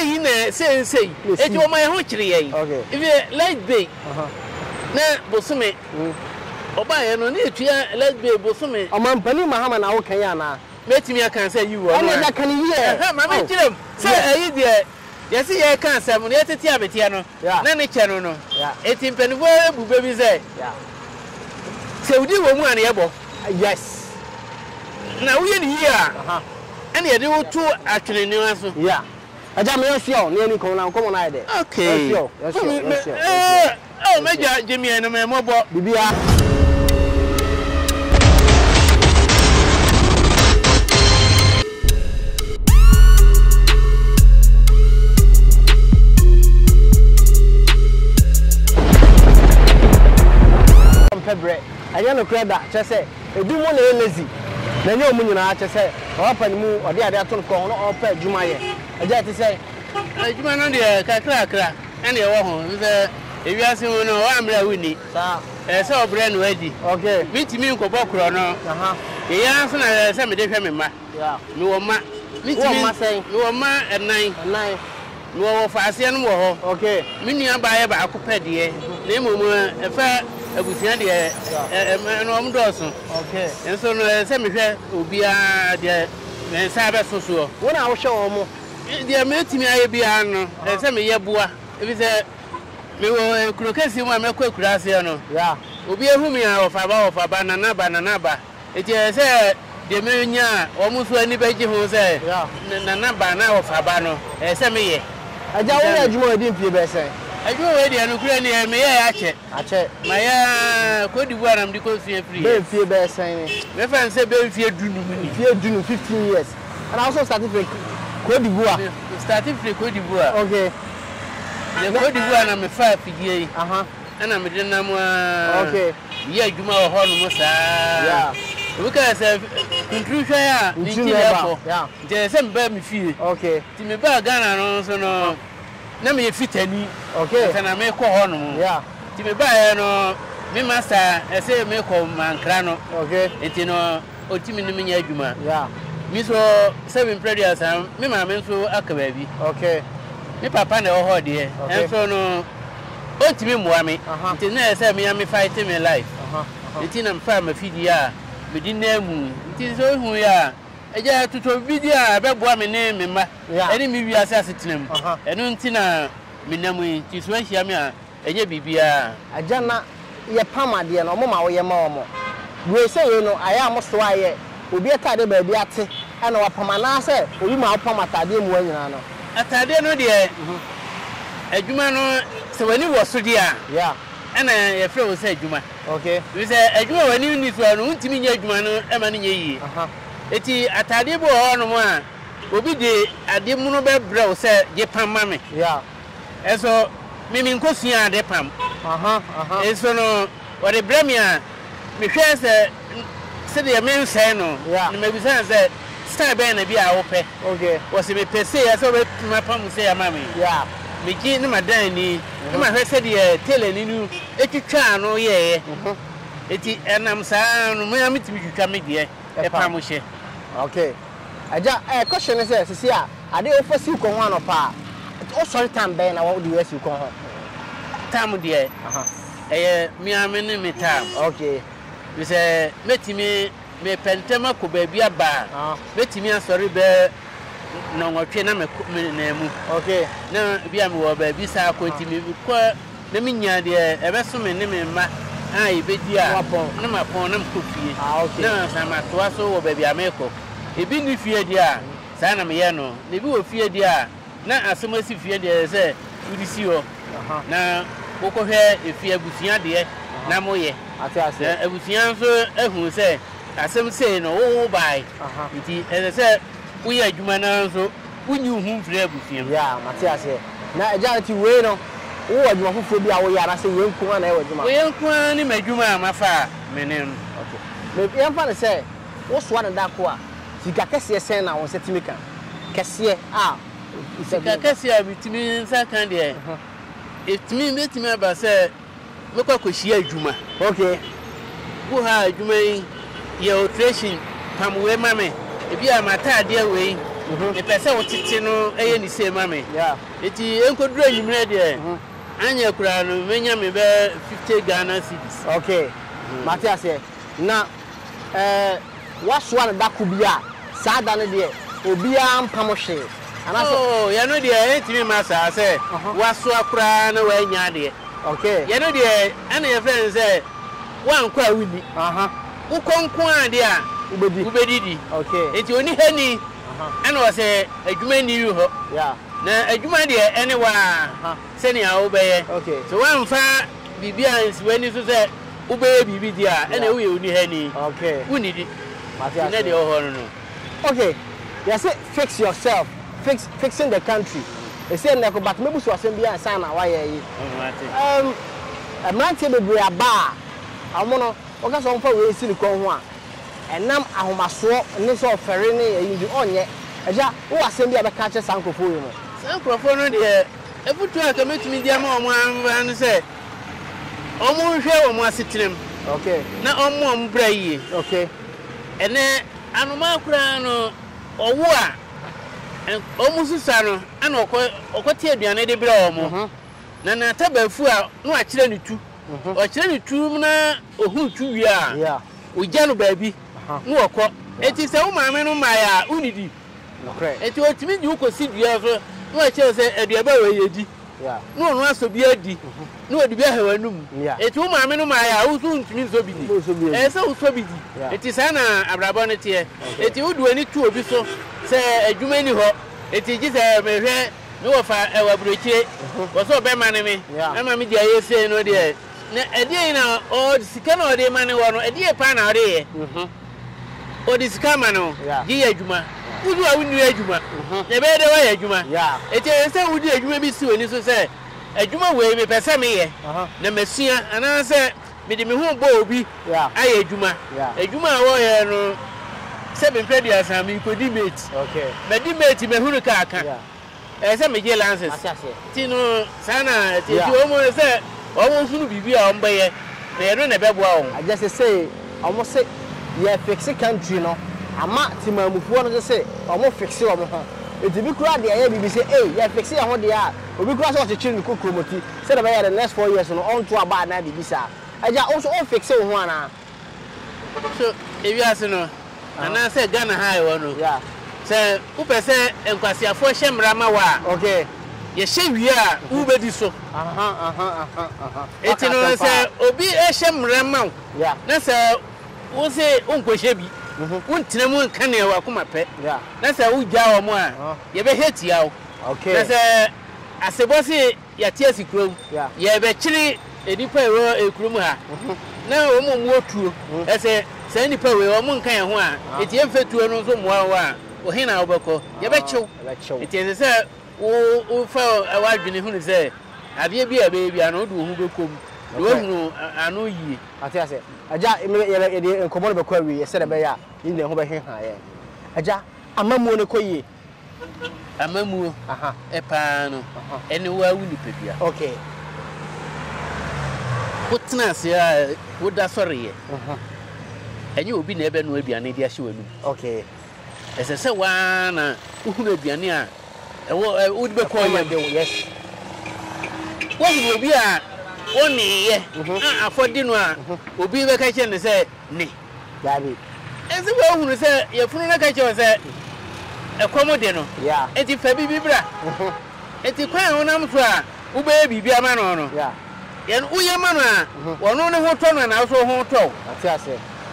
say, it was my hockey. Okay, if you like big, now Bosome, Obay, and only let be Bosome. A man, Penny Mahaman, Okayana. Let me, I can say you are not can hear. Mamma, say, dear. Yes, I can't say, I'm yet a Tiabetiano. Yeah, Nanny Channel. Yeah, 18 penny, where baby say. Yeah, so you were one able. Yes, now we in here. And you do two actually new answer. Yeah. I don't know come on, I did. Okay. Oh, Major Jimmy and a memo, Bibia. I don't know that. Just say, do one lazy. Then you mean, I just say, open move or the other to call or pet Jumaya. I just say, you man on the Kakra, and you are home. If you ask me, no, I'm there with me. It's all brand ready. Okay, meet me, Kobokro. No, he answered as I'm a different man. You are my saying, you are my at 9 9. You are for Asian war. Okay, Minia by a Copedia, name a fair. I was here, and Dawson. Okay, and so Semifair will be there and Sabbath social. When I was shown, they met me, I be an and Sammy Yabua. If it's a croquet, one milk graciano. Yeah, will be a humia of a banana banana. It is a Demenia, almost anybody who said, Nana Bana of Habano, and Sammy. I don't know, I didn't feel better. I go already and Ukrainian may I check. I check my code where I'm the coffee free. Fear bear signing. My friend said, very fear doing 15 years. And I also started with Cote d'Ivoire. Starting with Cote d'Ivoire. Okay. The Cote d'Ivoire and I'm a 5 year. And I'm a dinner. Okay. Yeah, you know, almost. Yeah. Look at the conclusion. Yeah. There's some baby fear. Okay. Timber Ghana also no. Na me fit ani okay na me ko ho no yeah ti me ba no me master e say me ko mankra no okay enti no otimi ni me nya adwuma yeah me so 7 prayers am me ma me so akaba bi okay me papa na ho de e so no otimi moa me enti na e say me am fight me life enti na me fa ma fidi a me di na mu enti so hu ya eja tuto video abeboa me ne me ma eni mi wi ase asetenam eno ntina me namu nti so ahia me a enye bibia aja na ye pamade na omoma wo ye ma omo we say you know aya mo so aye obi atade ba bi ate ana wa pamana se obi ma pam atade mu anyina no atade no de adwuma no se wani wo so de a yeah ana ye frɛ wo se adwuma okay we say adwuma wani ni so no ntimi nya adwuma no e ma ne ye Eti atade bo hono mo a obi de ade mu no be brew se je pam ma me yeah eso mi min kosua ade pam eso no o de bre mi a mi hwe se de men se no ni me bi se se style be na bi a wo pe okay wo se me pese ya so be ma pam se ya ma me yeah mi ji ni madan ni ni ma hwe se de tele ni nu etwitwa no ye eti enam sa no me amiti bi twitwa me de e pam she okay aja question is say I dey offer si ko ho anopa o sorry time be na we dey si ko ho time dey me amene me time okay we say metimi me pentema ko ba bia ba metimi asori be no nwotwe na me na mu okay na bia me wo ba bi sa ko timi ko na me nya dey e be so me ne me ma I be dia na ma pon na ko fie okay na sa ma to aso wo ba bia me ko ebi ni fie dia sa na me ye no na bi wo fie dia na asomasi fie dia se udisi ho na koko hwe efie abusia de na moye ate ase abusia so ehun se asem sei no wo bai nti e se wo ye adwuma na so wunyi hu fie abusia ya ate ase na eja ti we no wo adwuma fofo bi a wo ya na se we nko na e adwuma we nko ni madwuma amafa menem okay me yanfa ne se wo so na da ko a sika kese sen na won setimika kese a sika kese a bitimi nsakan de etimi metimi ba se mekwa kohia adwuma okay wo ha adwuma ye operation pam we mame e bia mata de we The person who teaching you, any same money. Yeah. It is encouraged in media. And you can make 50 Ghana cedis. Okay. Matthias, now, what's one that could be a sad and dear? Obiam Pamoshe. And I said, you know, dear, 8 master, I said, what's your crown away, Yadia? Okay. You know, dear, any of them say, one cry with me. Who can't cry, dear? Ubedi. Okay. It's only Henny. And was a human you. Yeah. Now, a human dear, anyone sending our obey. Okay. So one far Bibians when you said, Obey Bibia, and we only Henny. Okay. We need it. Okay. They say fix yourself, fixing the country. They say like but maybe so assembly and sign away. A man table bar. I wanna focus on for we see the one. And now I'm a swap and this all ferry on yet. And yeah, who assembly ever catches Uncle Foyum? Uncle Foyum, dear, every time I meet me, dear mom, and say, almost here on my sitting. Okay, now on one bray. Okay, and then I'm a crano or war and almost a son, and what here be an eddy blow. Nana Tabafu, no, I tell you two, or tell you two, or who 2 years. Yeah, we general baby. No, it is a woman on my unity. It was me you could see the other. No, I tell you, dear boy, no one to be a D. No, the bear, no. It will my men on my own means to be so sobby. It is Anna Abrabonetia. It would do any two of you so, say, a Jumani Hop. It is just a no of our brochet was so bad, man. I'm a media say no dear. A dear now, or the Sicano de Manuano, a dear pan out there. Or the Scamano, dear Juma. Who do I win you, Juma? The better way, Juma. Yeah. It is a would you maybe soon, as you say. A Juma way may pass me, the Messiah, and I said, Made me home, Bobby. Yeah, I a Juma. Yeah, a Juma warrior 7 predators, and you could debate. Okay, but debate in a hurricane. As I may get answers, Tino Sana, you almost said. Almost will be on by a run about wow. I just say, almost say, yeah, fix a country, no. I'm not to my move one to say, almost fix your home. If you look at the air, you say, hey, yeah, fix it on the air. But because of the children cook committee, said about the next 4 years and on to about 90 visa. I just also all fix it one. So if you ask, no, and I said, Ghana high one, yeah. Say, who percent and Cassia for Shem Ramawa, okay. Yes, we are Uber Disso. It's no, sir, Obi Asham Ramon. Yeah, that's a who say Uncle Shabby. Won't Tremon can you come up? Yeah, that's a wood yaw more. You be hit yaw. Okay, that's a as a bossy Yatiasi crew. Yeah, you have actually a deeper row a cruma. Now, a woman walk through. That's a sandy power or monk and one. It's effort to an own one. Oh, Hina Oboko. You bet you. It is a o fell a wife in who is there. I be a baby, I know who will come. I know ye. I tell you, I just immediately command the query, said a bear in the home here. I just a mamma coy. A mamma, a pan, anywhere we prepare. Okay. What's nasty? What that's sorry. And you will be never will be an idiot. Okay. As I said, one who will be near. Would be called yes. What will be a only for dinner? Will be the kitchen and say, Nay, Daddy. As the one who said, your funeral catcher said, a commodino, yeah, and if I be bra, and the crown on Amfra, who baby be a man on, yeah, and Uyamana, one on the hotel and also hotel.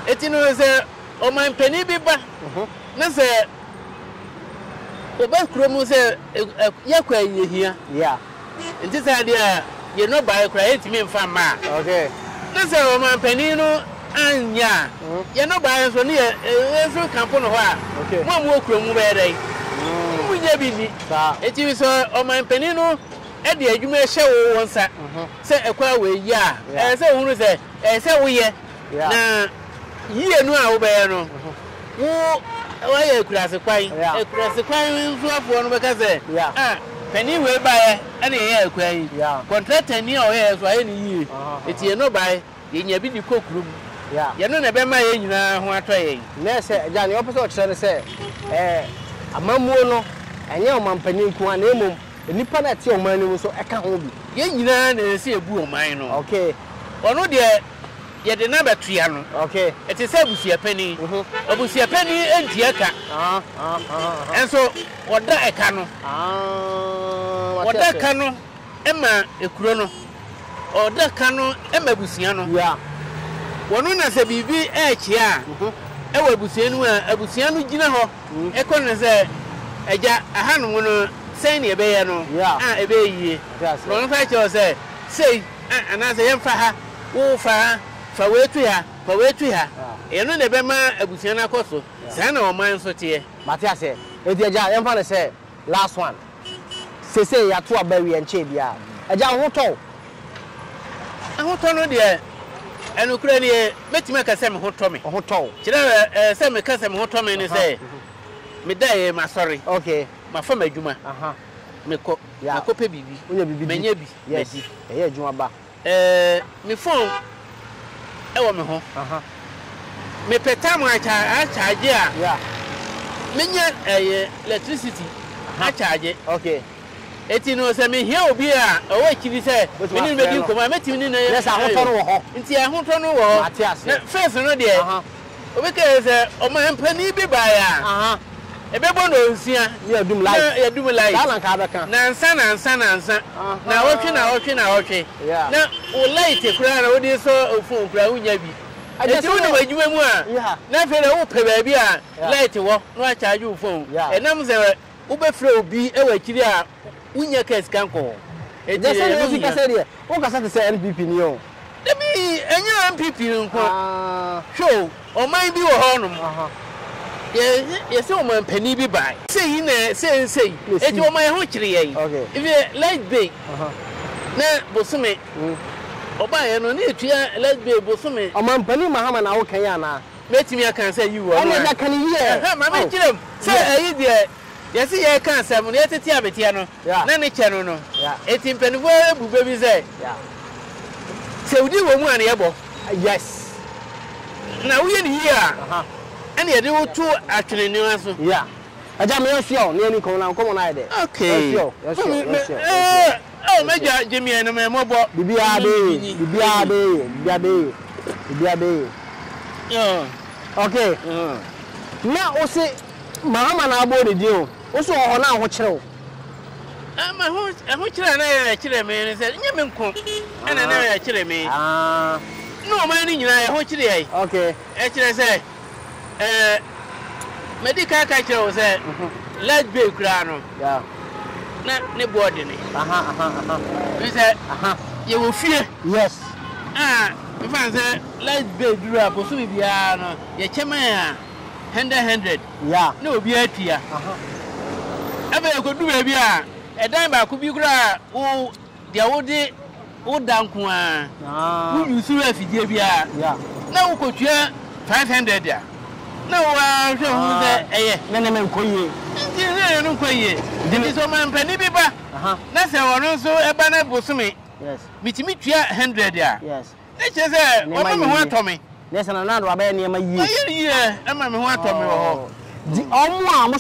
It is a oh, my penny biba, no, sir. Oba Kromo say yakwa ye hia. Yeah. Nti say dia ye no buy kra etime mfa ma. Okay. Na say o man panin no anya. Ye no buy so ne ye so kampo no ho a. Okay. Mo amwo Kromo be dey. Mo nya bi ni. Ta. Eti so o man panin no e de adwuma hye wo wonsa. Say ekwa we ye a. Say o hunu say say wo ye. Na ye no a wo be no. Wo why a cross a crime because penny will buy any air crane. Yeah, contract any or for any year. It's a no buy in your big cook room. Yeah, you know, never mind. You know, who are trying. Yes, Johnny, opposite, say, amamuono enye omampani nko ana emom enipa na te oman ni so eka ho bi ye nyina na ese ebu oman no okay ono de ye de na betua no okay it is abusia pani abusia pani entia ka enso oda eka no oda ka no ema ekuro no oda ka no ema abusia no yeah ono na se bibi echi a ewa abusia no gina ho eko na se eja ahanu no say ni ebe ya no ah ebe yie no nfa che say ana say yemfa ha wo fa fa wetu ha eno na be ma abusia na koso say na o man so tie mate ase edi eja yemfa na say last one say ya to abawi enche bia eja ho to no de eno kura ni metime ka say me ho to me ho to kire say me ka say me ho to me ni say me die ma sorry okay ma fama adwuma aha meko makope bibi onya bibi menye bi medi eye adwuma ba me phone ewo me ho aha me peta mo charge a yeah menye electricity ha charge okay eti no se me hia obi a owo akiri se me ni medi ko ma meti ni na yes ahoto no ho nti ahoto no wo na face no de obi ke se o ma empani bi ba ya aha ebebo no nsia ya dum life dalanka beka nansa na otwe na o light kura na odi so ofun kura unya bi eti woni wajume mu a na fere wo pe ba bi a light wo no a charge ofun enam ze wo be fere obi e wa kiri a unya case kan ko eti na bi kase de wo kasa te say NPP ni o de bi enya NPP nko show o man bi wo ho no yeah, so man penny be by. Say in say, it was my hotry. Okay, if you like big, now Bosome, or by an onitra, like big Bosome, a man penny Mahaman Okayana. Let me, I can say you are. I can hear my matrim. Say, I did. Yes, I can't say, I'm yet a Tiabetiano. Yeah, Nanny Channel. Yeah, 18 penny. Well, baby, say, yeah. So do you want able? Yes. Now we in here. And you do two actually new answer. Yeah. I don't know if you're nearly come on either. Okay. Oh, Major Jimmy and my mobile. The BRB. Okay. Now, also, Mamma, I boarded you. Also, on our hotel. I'm a horse, and which I actually mean is that you can cook. And I actually mean. No, my name, I hope today. Okay. Actually, I say. Medical culture was a let be crown. Yeah, not the body. We said, you will fear, yes. If I said, let's be drop, so we are your chairman 100. Yeah, no, be at here. I could do a dime. I could be grab. Oh, the old day, old down. You see, if you gave ya, yeah, now could you 500? Yeah. No, I'm sure that yes. Meet 100 there. Yes. Yes, and another near my year. I'm to me. Another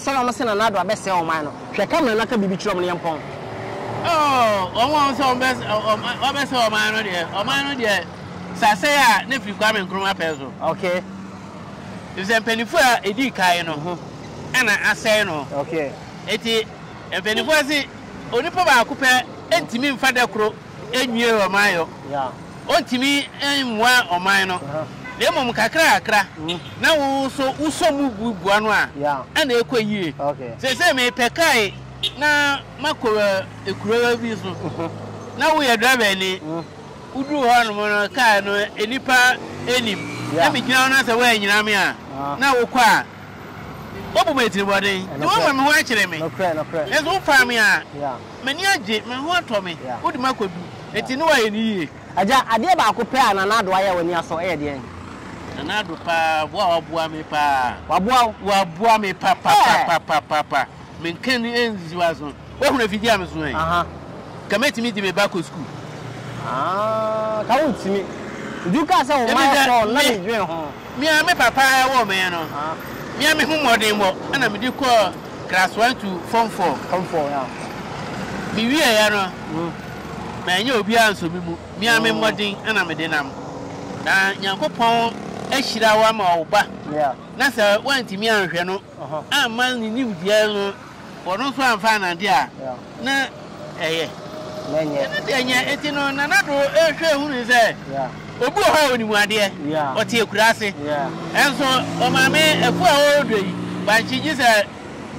best man. She come and I can be trouble. Oh, almost on best or man, dear. Sasea, if you come and grow up as okay. Is a penny for a decay, and I say no. Okay, it a penny was it only for our cooper, and to me, Father Crow, 8 year or mile. Yeah, on to me, and 1 or minor. Lemon cacra, now also, Uso move one, yeah, and they quay ye. Okay, they say, may pecay now, Macora, the cruel vessel. Now we are driving, who drew on a car, any part, any. Let me down as away in Amia. Now, quite. What would you want? No one watching me. There's no family. Yeah. Many a jip, my one to me. What Mark would do? It's in a way. I did about prepare another wire when you saw Eddie. Another pa, Wabwami Papa. Mincandy ends was on. What would you have to do? Come at me to be back to school. Ah, come to me. You can't say, me, I'm a papa woman. Me, I'm a home, and I'm a duke. Class 1 to Form 4. Form 4, yeah. Me we are my new obedience to me. I am wedding and I'm a denam. Now, Yankopon, Eshirawa, or Ba. Yeah. Nasa went to me and Reno. I'm man in New Yellow or no fine and dear. No, eh. Anything on another who is there. Yeah. Or go home, you are dear. Yeah. Or take grass. Yeah. And so, on my man, a poor old day, but she just a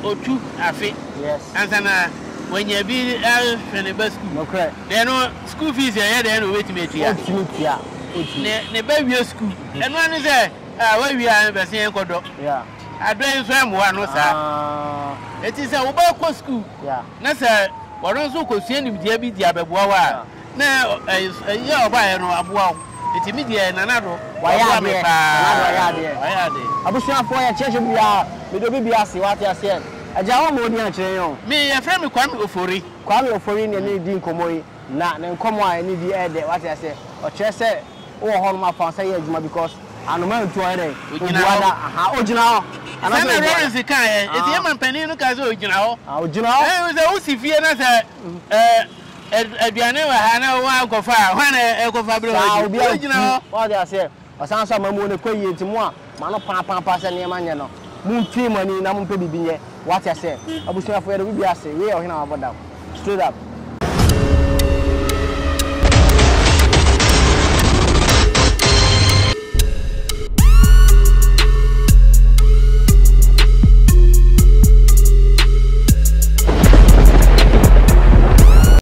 or two are fit. Yes. And when you be out from the bus school, okay. They know school fees are here, they know wait to make you. Yeah. The baby school. And one is there, where we are in the same corridor. Yeah. I don't swim one, no, sir. It is a Ubako school. Yeah. No, sir. What also concerning the Abbey Diabawa. Now, a year of iron or Abuao. It's immediate and another. Why are they? I was sure for a church of the BBS, what you are saying. A Jawamodian Chino. May a family come to Fori, come to Forin and Dean Comori, not then come why I need the air there, what I say, or Chester, or Holma Fonsaye, because I'm a man to a original. And I'm a very sick. It's you know. I was a I know go far. When I go far, I'll be original. What I say, or some of the queen to moi, Mano Papa Passani Manano. Moon team money, Namun Pedi, what I say. I was afraid we be a say, we are in our bottom. Straight up.